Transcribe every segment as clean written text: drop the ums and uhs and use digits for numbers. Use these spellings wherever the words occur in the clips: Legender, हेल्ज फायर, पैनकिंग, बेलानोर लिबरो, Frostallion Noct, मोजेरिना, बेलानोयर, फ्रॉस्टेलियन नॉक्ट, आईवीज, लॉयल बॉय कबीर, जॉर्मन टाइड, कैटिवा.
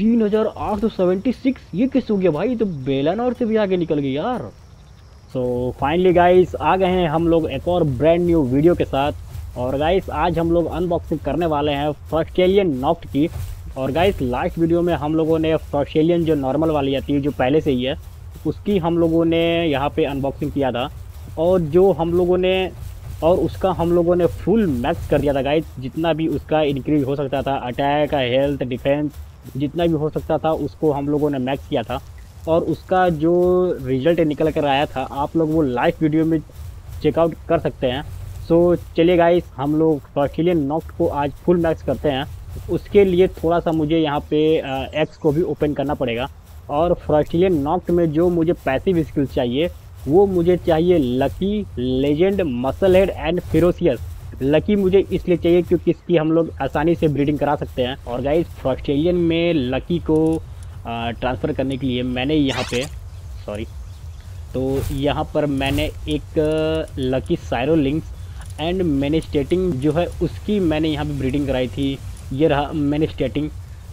3876, ये किस हो गया भाई, तो बेलानोर से भी आगे निकल गई यार। सो फाइनली गाइस आ गए हैं हम लोग एक और ब्रांड न्यू वीडियो के साथ। और गाइस आज हम लोग अनबॉक्सिंग करने वाले हैं फ्रॉस्टेलियन नॉक्ट की। और गाइस लास्ट वीडियो में हम लोगों ने फ्रॉस्टेलियन जो नॉर्मल वाली आती है जो पहले से ही है उसकी हम लोगों ने यहाँ पे अनबॉक्सिंग किया था, और जो हम लोगों ने और उसका हम लोगों ने फुल मैक्स कर दिया था गाइस, जितना भी उसका इंक्रीज हो सकता था, अटैक, हेल्थ, डिफेंस, जितना भी हो सकता था उसको हम लोगों ने मैक्स किया था। और उसका जो रिज़ल्ट निकल कर आया था आप लोग वो लाइव वीडियो में चेकआउट कर सकते हैं। सो चलिए गाइस हम लोग फ्रॉस्टेलियन नॉक्ट को आज फुल मैक्स करते हैं। उसके लिए थोड़ा सा मुझे यहाँ पे एक्स को भी ओपन करना पड़ेगा। और फ्रॉस्टेलियन नॉक्ट में जो मुझे पैसिव स्किल्स चाहिए वो मुझे चाहिए lucky, legend, muscle head and ferocious. Lucky मुझे इसलिए चाहिए क्योंकि इसकी हम लोग आसानी से ब्रीडिंग करा सकते हैं। और गाइस फ्रॉस्टेलियन में लकी को ट्रांसफ़र करने के लिए मैंने यहाँ पे यहाँ पर मैंने एक लकी साइरो लिंक्स एंड मैनिस्टेटिंग जो है उसकी मैंने यहाँ पे ब्रीडिंग कराई थी। ये रहा मैनिस्टेटिंग,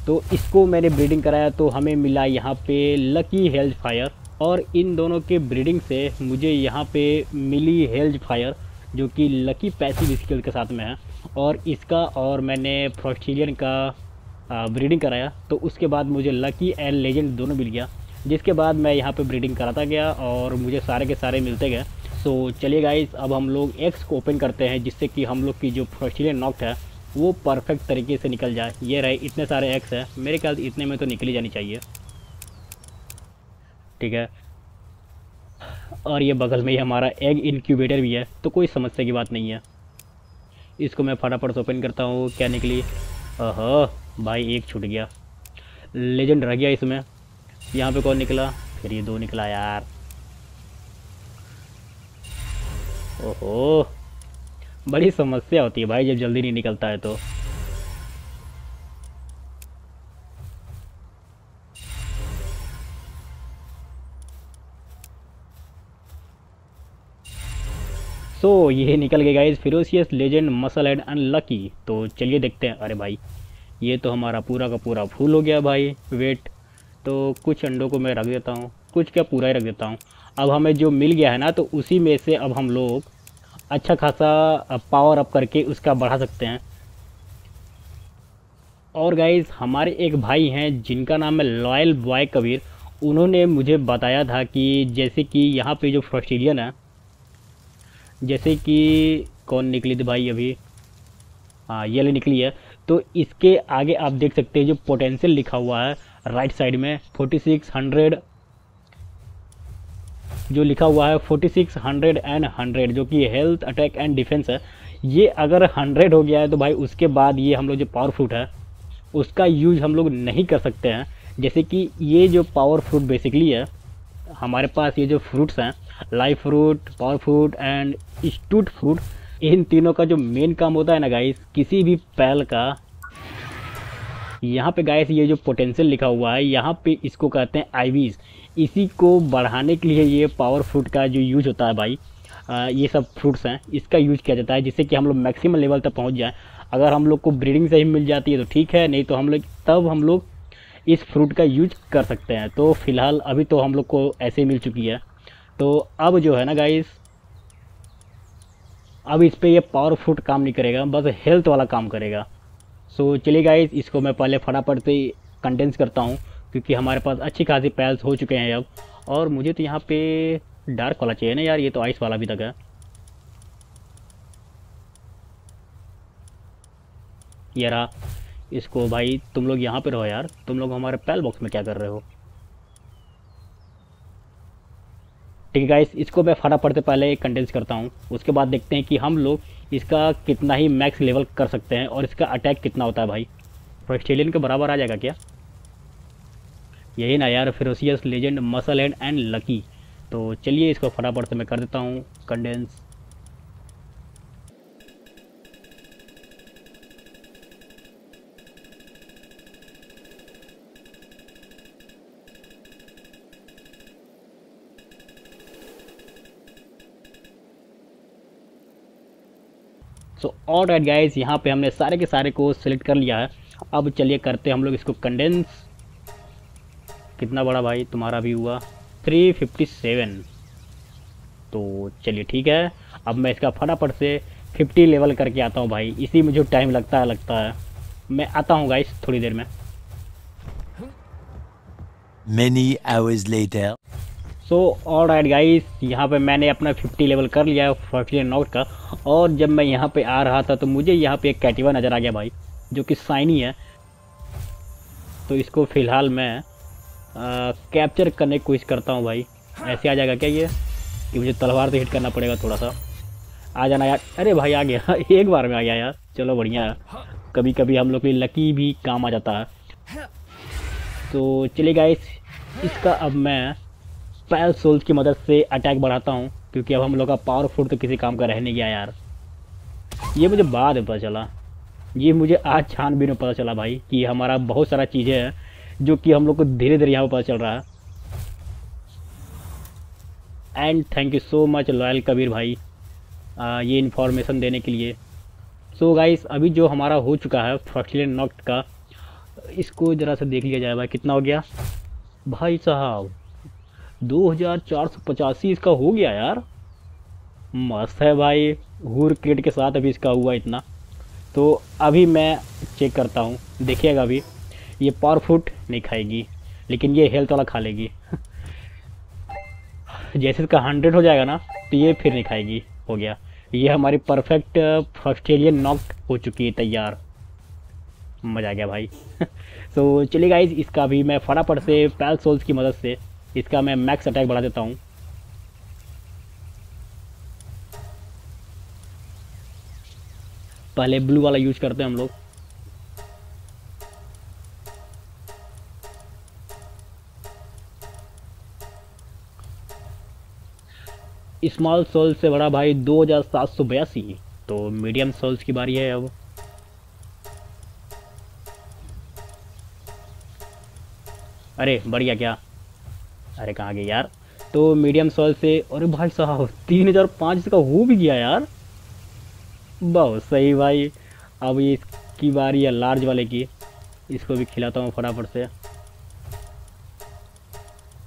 तो इसको मैंने ब्रीडिंग कराया तो हमें मिला यहाँ पे लकी हेल्ज फायर। और इन दोनों के ब्रीडिंग से मुझे यहाँ पे मिली हेल्ज फायर जो कि लकी पैसिव स्किल के साथ में है। और इसका और मैंने फ्रॉस्टेलियन का ब्रीडिंग कराया तो उसके बाद मुझे लकी एंड लेजेंड दोनों मिल गया, जिसके बाद मैं यहाँ पे ब्रीडिंग कराता गया और मुझे सारे के सारे मिलते गए। सो चलिए गाइस अब हम लोग एक्स को ओपन करते हैं जिससे कि हम लोग की जो फ्रॉस्टेलियन नॉक्ट है वो परफेक्ट तरीके से निकल जाए। ये रहे, इतने सारे एक्स हैं, मेरे ख्याल इतने में तो निकली जानी चाहिए। ठीक है, और ये बगल में ही हमारा एग इनक्यूबेटर भी है तो कोई समस्या की बात नहीं है। इसको मैं फटाफट से ओपन करता हूँ। क्या निकली? ओह भाई एक छूट गया, लेजेंड रह गया इसमें। यहाँ पे कौन निकला? फिर ये दो निकला यार। ओहो बड़ी समस्या होती है भाई जब जल्दी नहीं निकलता है तो। तो ये निकल गए guys, ferocious, legend, muscle and unlucky. तो चलिए देखते हैं। अरे भाई ये तो हमारा पूरा का पूरा फूल हो गया भाई। वेट, तो कुछ अंडों को मैं रख देता हूँ, कुछ क्या पूरा ही रख देता हूँ। अब हमें जो मिल गया है ना तो उसी में से अब हम लोग अच्छा खासा पावर अप करके उसका बढ़ा सकते हैं। और गाइस हमारे एक भाई हैं जिनका नाम है लॉयल बॉय कबीर, उन्होंने मुझे बताया था कि जैसे कि यहाँ पर जो फ्रॉस्टेलियन है, जैसे कि कौन निकली थी भाई अभी? हाँ ये ले निकली है। तो इसके आगे आप देख सकते हैं जो पोटेंशियल लिखा हुआ है राइट साइड में 4600 जो लिखा हुआ है 4600 एंड 100 जो कि हेल्थ, अटैक एंड डिफेंस है। ये अगर 100 हो गया है तो भाई उसके बाद ये हम लोग जो पावर फ्रूट है उसका यूज हम लोग नहीं कर सकते हैं। जैसे कि ये जो पावर फ्रूट बेसिकली है हमारे पास, ये जो फ्रूट्स हैं life fruit, power fruit and स्टूट फ्रूट, इन तीनों का जो मेन काम होता है ना गाइस किसी भी पहल का, यहाँ पे गाइस ये जो पोटेंशियल लिखा हुआ है यहाँ पे इसको कहते हैं आईवीज। इसी को बढ़ाने के लिए ये पावर फ्रूट का जो यूज होता है भाई, ये सब फ्रूट्स हैं इसका यूज किया जाता है जिससे कि हम लोग मैक्सिमम लेवल तक पहुँच जाएँ। अगर हम लोग को ब्रीडिंग सही मिल जाती है तो ठीक है, नहीं तो हम लोग तब हम लोग इस फ्रूट का यूज कर सकते हैं। तो फिलहाल अभी तो हम लोग को ऐसे मिल चुकी है। तो अब जो है ना गाइस अब इस पर यह पावर फ्रूट काम नहीं करेगा, बस हेल्थ वाला काम करेगा। सो चलिए गाइस इसको मैं पहले फटाफट से कंडेंस करता हूँ क्योंकि हमारे पास अच्छी खासी पैल्स हो चुके हैं अब। और मुझे तो यहाँ पे डार्क वाला चाहिए ना यार, ये तो आइस वाला अभी तक है। ये रहा, इसको भाई तुम लोग यहाँ पे रहो यार, तुम लोग हमारे पैल बॉक्स में क्या कर रहे हो? ठीक है गाइस इसको मैं फटाफट से पहले कंडेंस करता हूँ, उसके बाद देखते हैं कि हम लोग इसका कितना ही मैक्स लेवल कर सकते हैं और इसका अटैक कितना होता है भाई। फ्रॉस्टेलियन के बराबर आ जाएगा क्या? यही ना यार, ferocious, legend, muscle head and lucky. तो चलिए इसको फटाफट से मैं कर देता हूँ कंडेंस। सो ऑलराइट गाइस यहाँ पे हमने सारे के सारे को सिलेक्ट कर लिया है। अब चलिए करते हैं हम लोग इसको कंडेंस। कितना बड़ा भाई, तुम्हारा भी हुआ 357। तो चलिए ठीक है, अब मैं इसका फटाफट से 50 लेवल करके आता हूँ भाई, इसी में जो टाइम लगता है। मैं आता हूँ गाइस थोड़ी देर में। Many hours later. So alright guys, यहाँ पे मैंने अपना 50 लेवल कर लिया है फ्रॉस्टलियन नॉक्ट का। और जब मैं यहाँ पे आ रहा था तो मुझे यहाँ पे एक कैटिवा नज़र आ गया भाई, जो कि शाइनी है। तो इसको फ़िलहाल मैं कैप्चर करने की कोशिश करता हूँ भाई। ऐसे आ जाएगा क्या ये, कि मुझे तलवार से हिट करना पड़ेगा थोड़ा सा। आ जाना यार, अरे भाई आ गया, एक बार में आ गया यार, चलो बढ़िया है। कभी कभी हम लोग के लिए लकी भी काम आ जाता है। तो चलिए गाइस, इसका अब मैं पैल सोल्स की मदद से अटैक बढ़ाता हूँ, क्योंकि अब हम लोग का पावर फूड तो किसी काम का रहने गया यार। ये मुझे बाद में पता चला, ये मुझे आज छानबीन में पता चला भाई, कि हमारा बहुत सारा चीज़ें हैं जो कि हम लोग को धीरे धीरे यहाँ पर पता चल रहा है। And thank you so much loyal Kabir भाई ये इन्फॉर्मेशन देने के लिए। सो गाइस, अभी जो हमारा हो चुका है फ्रॉस्टलियन नॉक्ट का, इसको ज़रा सा देख लिया जाए भाई कितना हो गया। भाई साहब 2485 इसका हो गया यार, मस्त है भाई। हूर क्रेट के साथ अभी इसका हुआ इतना। तो अभी मैं चेक करता हूँ, देखिएगा अभी ये पावर फूट नहीं खाएगी, लेकिन ये हेल्थ वाला खा लेगी। जैसे इसका 100 हो जाएगा ना तो ये फिर नहीं खाएगी। हो गया, ये हमारी परफेक्ट फ्रॉस्टलियन नॉक्ट हो चुकी है तैयार। मज़ा आ गया भाई। तो चलिए गाइज, इसका भी मैं फटाफट से पैल सोल्स की मदद से इसका मैं मैक्स अटैक बढ़ा देता हूँ। पहले ब्लू वाला यूज करते हैं हम लोग। स्मॉल सोल्स से बड़ा भाई 2782। तो मीडियम सोल्स की बारी है अब। अरे बढ़िया, क्या अरे कहाँ गए यार। तो मीडियम सॉल से, अरे भाई साहब 3005 का हो भी गया यार, बहुत सही भाई। अब इसकी बारी है लार्ज वाले की, इसको भी खिलाता हूँ फटाफट से।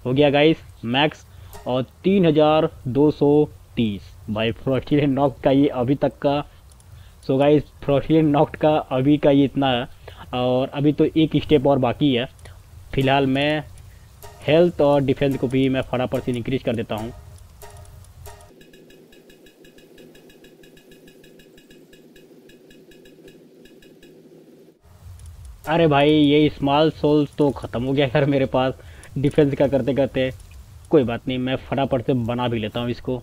हो गया गाइस मैक्स, और 3230 भाई फ्रॉस्टलियन नॉक्ट का ये अभी तक का। सो गाइस, फ्रॉस्टलियन नॉक्ट का अभी का ये इतना है, और अभी तो एक स्टेप और बाकी है। फिलहाल मैं हेल्थ और डिफेंस को भी मैं फटाफट से इंक्रीज कर देता हूँ। अरे भाई ये स्मॉल सोल्स तो ख़त्म हो गया यार मेरे पास डिफेंस का करते करते। कोई बात नहीं, मैं फटाफट से बना भी लेता हूँ इसको।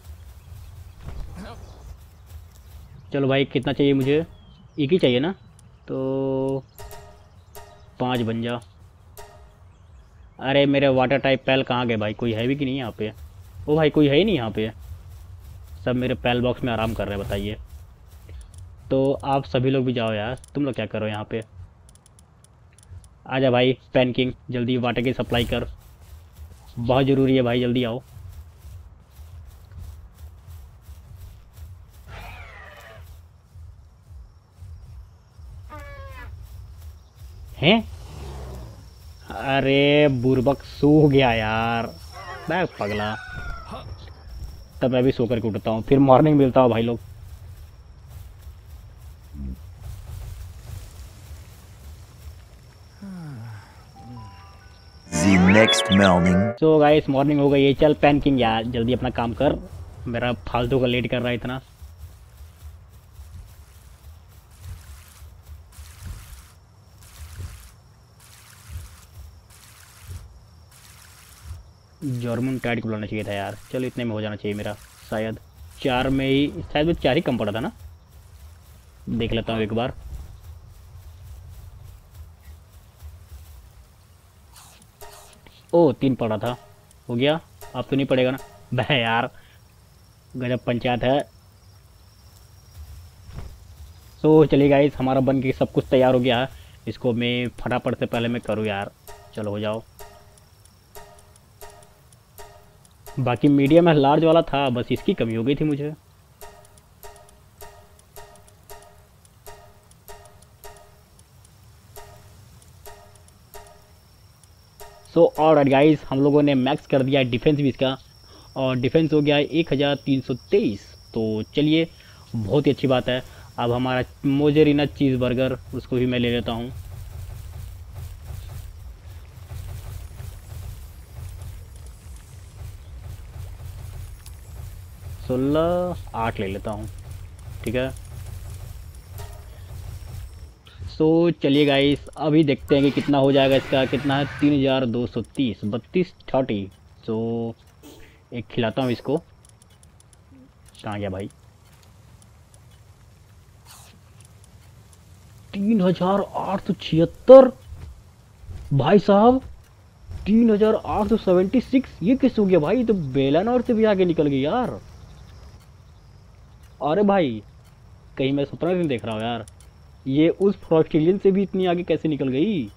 चलो भाई, कितना चाहिए मुझे? एक ही चाहिए ना, तो 5 बन जा। अरे मेरे वाटर टाइप पैल कहाँ गए भाई? कोई है भी कि नहीं यहाँ पे? ओ भाई कोई है ही नहीं यहाँ पे, सब मेरे पैल बॉक्स में आराम कर रहे हैं। बताइए, तो आप सभी लोग भी जाओ यार, तुम लोग क्या करो यहाँ पे? आ जा भाई पैनकिंग, जल्दी वाटर की सप्लाई कर, बहुत ज़रूरी है भाई, जल्दी आओ। हैं? अरे बुरबक सो गया यार, मैं पगला। तब मैं भी सो कर के उठता हूँ, फिर मॉर्निंग मिलता हूँ भाई लोग। The next morning. So guys, morning हो गई है। चल पैनकिंग यार, जल्दी अपना काम कर, मेरा फालतू का लेट कर रहा है इतना। जॉर्मन टाइड को बुलाना चाहिए था यार, चलो इतने में हो जाना चाहिए मेरा। शायद 4 में ही, शायद वो 4 ही कम पड़ा था ना, देख लेता हूँ एक बार। ओ 3 पड़ा था, हो गया। अब तो नहीं पड़ेगा ना भाई यार, गजब पंचायत है। तो चलिए गाइस, हमारा बन के सब कुछ तैयार हो गया है। इसको मैं फटाफट से पहले मैं करूँ यार, चलो हो जाओ। बाकी मीडियम है, लार्ज वाला था, बस इसकी कमी हो गई थी मुझे। सो ऑलराइट गाइस, हम लोगों ने मैक्स कर दिया डिफेंस भी इसका, और डिफेंस हो गया 1323। तो चलिए, बहुत ही अच्छी बात है। अब हमारा मोजेरिना चीज़ बर्गर, उसको भी मैं ले लेता हूँ। आठ ले लेता हूँ, ठीक है। सो चलिए गाइस, अभी देखते हैं कि कितना हो जाएगा इसका। कितना है? 3230, 3230। सो एक खिलाता हूँ इसको। कहाँ गया भाई? 3876 भाई साहब, 3876। ये किस हो गया भाई? तो बेलानोर से भी आगे निकल गई यार। अरे भाई, कहीं मैं 17 दिन देख रहा हूँ यार, ये उस फ्रॉस्टेलियन से भी इतनी आगे कैसे निकल गई?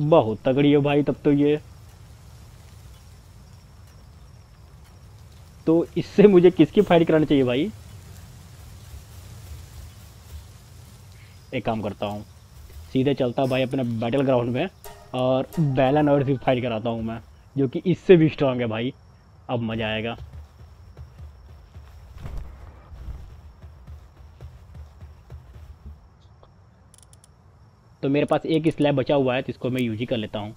बहुत तगड़ी है भाई तब तो ये। तो इससे मुझे किसकी फाइट करानी चाहिए भाई? एक काम करता हूँ, सीधे चलता भाई अपने बैटल ग्राउंड में और बेलानोर से फाइट कराता हूँ मैं, जो कि इससे भी स्ट्रांग है भाई। अब मज़ा आएगा। तो मेरे पास एक स्लैब बचा हुआ है, तो इसको मैं यूज ही कर लेता हूँ।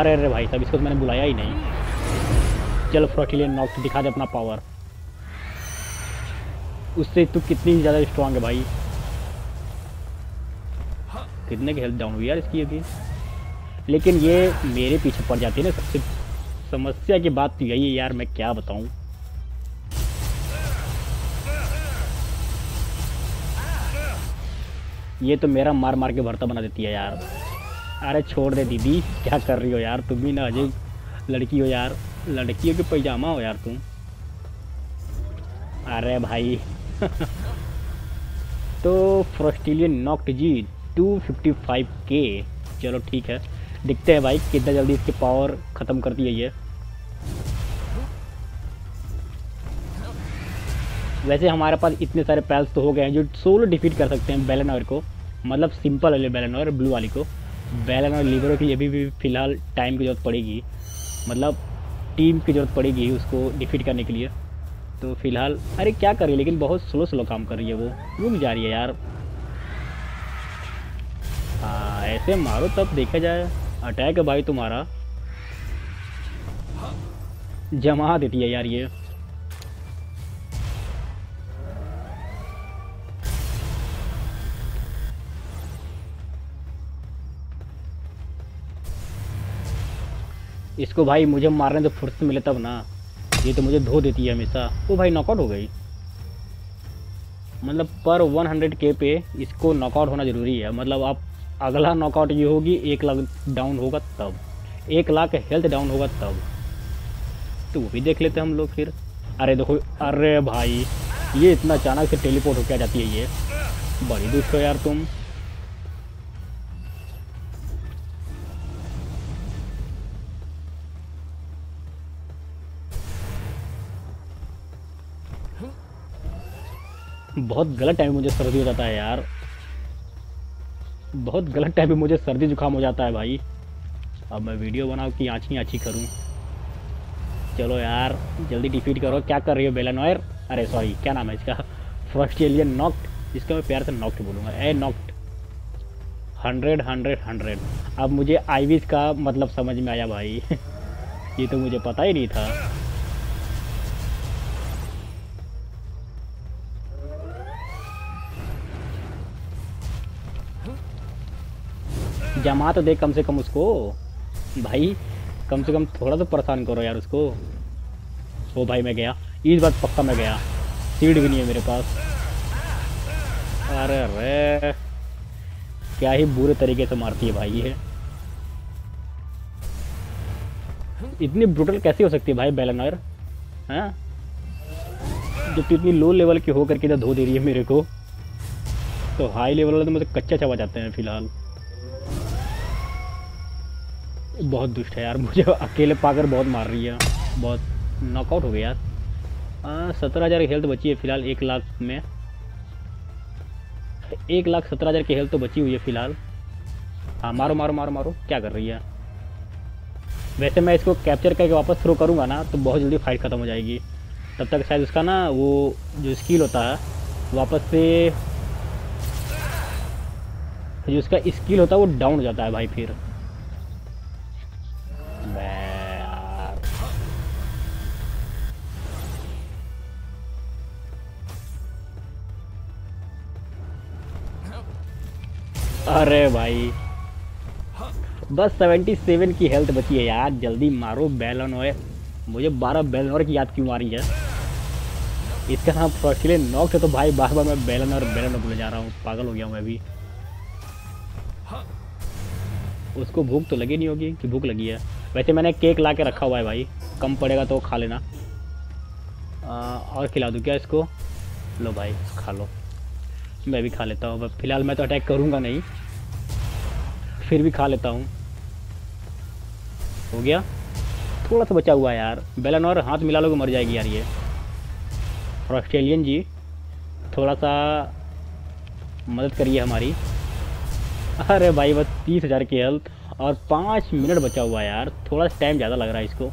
अरे अरे भाई साहब, इसको तो मैंने बुलाया ही नहीं। चल फ्रॉस्टालियन नॉक्ट, दिखा दे अपना पावर। उससे तो कितनी ज़्यादा स्ट्रांग है भाई। कितने की हेल्थ डाउन हुई यार इसकी अभी, लेकिन ये मेरे पीछे पड़ जाती है ना। सबसे समस्या की बात तो यही है यार, मैं क्या बताऊँ। ये तो मेरा मार मार के भरता बना देती है यार। अरे छोड़ दे दीदी, क्या कर रही हो यार? तुम भी ना अजय लड़की हो यार, लड़कियों के पैजामा हो यार तुम। अरे भाई तो फ्रॉस्टालियन नॉक्ट जी 255K। चलो ठीक है, दिखते हैं भाई कितना जल्दी इसकी पावर ख़त्म करती है ये। वैसे हमारे पास इतने सारे पैल्स तो हो गए हैं जो सोलो डिफीट कर सकते हैं बेलानोर को, मतलब सिंपल वाले बेलानोर, ब्लू वाली को। बेलानोर लिबरो की अभी भी फ़िलहाल टाइम की ज़रूरत पड़ेगी, मतलब टीम की ज़रूरत पड़ेगी उसको डिफीट करने के लिए। तो फिलहाल अरे क्या कर रही है, लेकिन बहुत स्लो काम कर रही है वो, रुक जा रही है यार। हाँ, ऐसे मारो तब देखा जाए। अटैक है भाई तुम्हारा, जमा देती है यार ये। इसको भाई मुझे मारने तो फुर्सत मिले तब ना, ये तो मुझे धो देती है हमेशा। वो भाई नॉकआउट हो गई, मतलब पर 100K पे इसको नॉकआउट होना ज़रूरी है। मतलब आप अगला नॉकआउट ये होगी 1 लाख डाउन होगा तब, 1 लाख हेल्थ डाउन होगा तब। तो वो भी देख लेते हम लोग फिर। अरे देखो, अरे भाई ये इतना अचानक से टेलीपोर्ट होकर आ जाती है ये, बड़ी दुष्ट हो यार तुम। बहुत गलत टाइम मुझे सर्दी हो जाता है यार, बहुत गलत टाइम पे मुझे सर्दी जुकाम हो जाता है भाई। अब मैं वीडियो बनाऊँ कि आँची करूँ? चलो यार जल्दी डिफीट करो। क्या कर रही हो बेलानोर? अरे सॉरी, क्या नाम है इसका? फ्रॉस्टालियन नॉक्ट, इसका मैं प्यार से नॉक्ट बोलूँगा। ए नॉक्ट, 100 100 100। अब मुझे आईवीज का मतलब समझ में आया भाई ये तो मुझे पता ही नहीं था। जमा तो दे कम से कम उसको भाई, कम से कम थोड़ा तो परेशान करो यार उसको। ओ भाई मैं गया, इस बार पक्का मैं गया। सीड भी नहीं है मेरे पास। अरे अरे क्या ही बुरे तरीके से मारती है भाई ये। इतनी ब्रूटल कैसे हो सकती है भाई बेलानोर? हाँ, जब तो इतनी लो लेवल की हो करके तो धो दे रही है मेरे को, तो हाई लेवल वाले तो मुझे कच्चा चबा जाते हैं। फिलहाल बहुत दुष्ट है यार, मुझे अकेले पाकर बहुत मार रही है। बहुत नॉकआउट हो गया यार। 17,000 की हेल्थ तो बची है फिलहाल 1 लाख में। 1,17,000 की हेल्थ तो बची हुई है फिलहाल। हाँ मारो मारो मारो मारो, क्या कर रही है। वैसे मैं इसको कैप्चर करके वापस थ्रो करूँगा ना तो बहुत जल्दी फाइट ख़त्म हो जाएगी। तब तक शायद उसका ना वो जो स्किल होता है वापस से, जो उसका स्किल होता है वो डाउन हो जाता है भाई। फिर अरे भाई बस 77 की हेल्थ बची है यार, जल्दी मारो बेलानोयर। मुझे 12 बेलानोयर की याद क्यों आ रही है, इसका नाम फ्रॉस्टलियन नॉक्ट है तो भाई बार बार मैं बेलानोयर बेलानोयर बोले जा रहा हूँ, पागल हो गया हूँ मैं भी। उसको भूख तो लगी नहीं होगी कि भूख लगी है। वैसे मैंने केक ला के रखा हुआ है भाई, कम पड़ेगा तो खा लेना। और खिला दूँ क्या इसको, लो भाई खा लो, मैं भी खा लेता हूँ। फिलहाल मैं तो अटैक करूँगा नहीं, फिर भी खा लेता हूँ। हो गया, थोड़ा सा बचा हुआ है यार। बेलानोयर हाथ मिला लोगे मर जाएगी यार ये। फ्रॉस्टेलियन जी थोड़ा सा मदद करिए हमारी। अरे भाई बस 30,000 की हेल्थ और 5 मिनट बचा हुआ है यार, थोड़ा सा टाइम ज़्यादा लग रहा है इसको।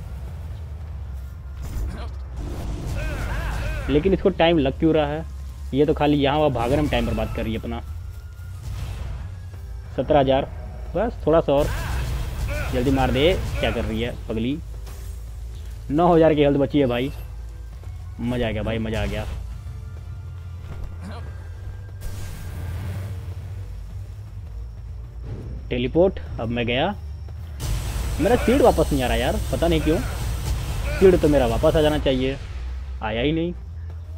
लेकिन इसको टाइम लग क्यों रहा है, ये तो खाली यहाँ वहाँ भागने में टाइम पर बात कर रही है अपना। 17,000 बस, थोड़ा सा और जल्दी मार दे। क्या कर रही है पगली। 9,000 की हेल्थ बची है भाई, मज़ा आ गया भाई, मज़ा आ गया। टेलीपोर्ट, अब मैं गया। मेरा सीड वापस नहीं आ रहा यार, पता नहीं क्यों। सीड तो मेरा वापस आ जाना चाहिए, आया ही नहीं।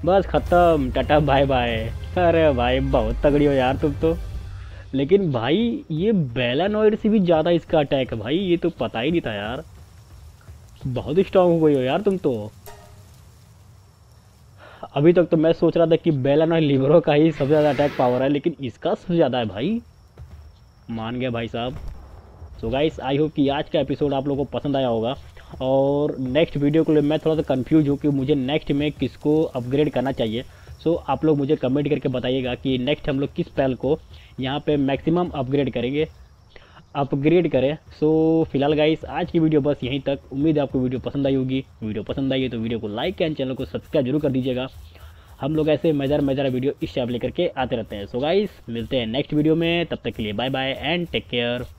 बस ख़त्म, टाटा बाय बाय। अरे भाई बहुत तगड़ी हो यार तुम तो। लेकिन भाई ये बेलानोयर से भी ज़्यादा इसका अटैक है भाई, ये तो पता ही नहीं था यार। बहुत स्ट्रांग हो गई हो यार तुम तो। अभी तक तो मैं सोच रहा था कि बेलानोयर लिबरो का ही सबसे ज़्यादा अटैक पावर है, लेकिन इसका सबसे ज़्यादा है भाई। मान गया भाई साहब। सो गाइस आई होप कि आज का एपिसोड आप लोगों को पसंद आया होगा। और नेक्स्ट वीडियो के लिए मैं थोड़ा सा कंफ्यूज हूँ कि मुझे नेक्स्ट में किसको अपग्रेड करना चाहिए। सो आप लोग मुझे कमेंट करके बताइएगा कि नेक्स्ट हम लोग किस पैल को यहाँ पे मैक्सिमम अपग्रेड करें। सो फिलहाल गाइस आज की वीडियो बस यहीं तक। उम्मीद है आपको वीडियो पसंद आई होगी। वीडियो पसंद आई है तो वीडियो को लाइक एंड चैनल को सब्सक्राइब जरूर कर दीजिएगा। हम लोग ऐसे मज़ेदार वीडियो इस टाइप लेकर के आते रहते हैं। सो गाइस मिलते हैं नेक्स्ट वीडियो में, तब तक के लिए bye bye and take care.